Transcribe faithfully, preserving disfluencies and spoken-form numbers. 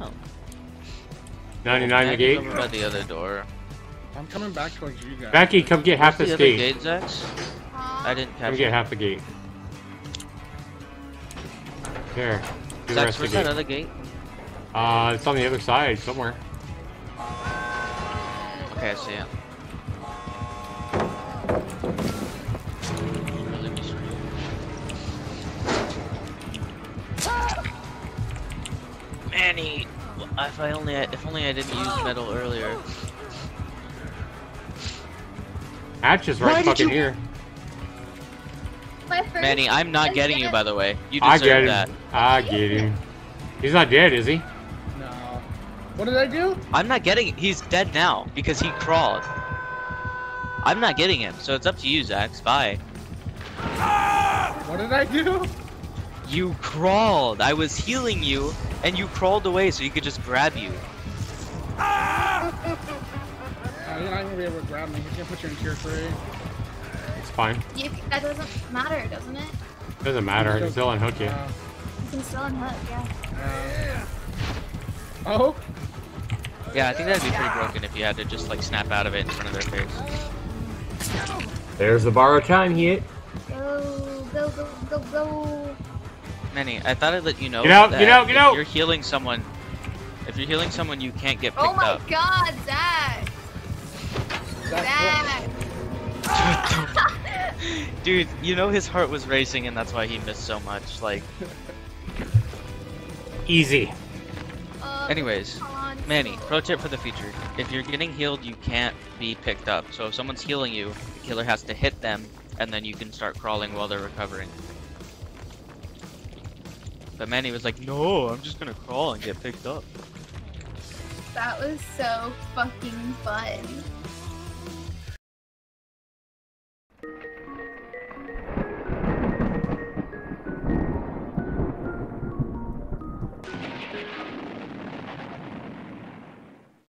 out. ninety-nine the gate. By the other door. I'm coming back towards you guys. Becky, come get half the, the gate. gate Zax? I didn't catch. Come it. Get half the gate. There. Zax, the rest where's the that gate. other gate? Uh, it's on the other side somewhere. Okay, I see it. Manny, if I only, if only I didn't use metal earlier. Hatch is right fucking you... here. Manny, I'm not getting you, by the way. You deserve I get him. that. I get him. He's not dead, is he? No. What did I do? I'm not getting. He's dead now because he crawled. I'm not getting him, so it's up to you, Zax. Bye. What did I do? You crawled. I was healing you, and you crawled away so you could just grab you. You're not gonna be able to grab me. You can't put you in tier three. It's fine. You, that doesn't matter, doesn't it? It doesn't matter. I can still unhook you. Uh, you can still unhook, yeah. Uh, oh? Yeah, I think that'd be pretty broken if you had to just like snap out of it in front of their face. There's the borrowed time, hit. Go, go, go, go, go. Manny, I thought I'd let you know get out, that get out, get out. If you're healing someone, if you're healing someone, you can't get picked up. Oh my up. God, Zax! Dude, you know his heart was racing and that's why he missed so much, like... Easy. Uh, Anyways, Manny, pro tip for the future. If you're getting healed, you can't be picked up. So if someone's healing you, the killer has to hit them, and then you can start crawling while they're recovering. But Manny was like, no, I'm just gonna crawl and get picked up. That was so fucking fun.